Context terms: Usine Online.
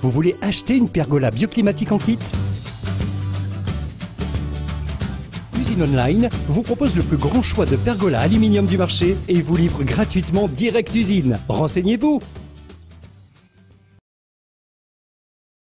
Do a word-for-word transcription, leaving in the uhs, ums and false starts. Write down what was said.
Vous voulez acheter une pergola bioclimatique en kit ? Usine Online vous propose le plus grand choix de pergolas aluminium du marché et vous livre gratuitement direct usine. Renseignez-vous!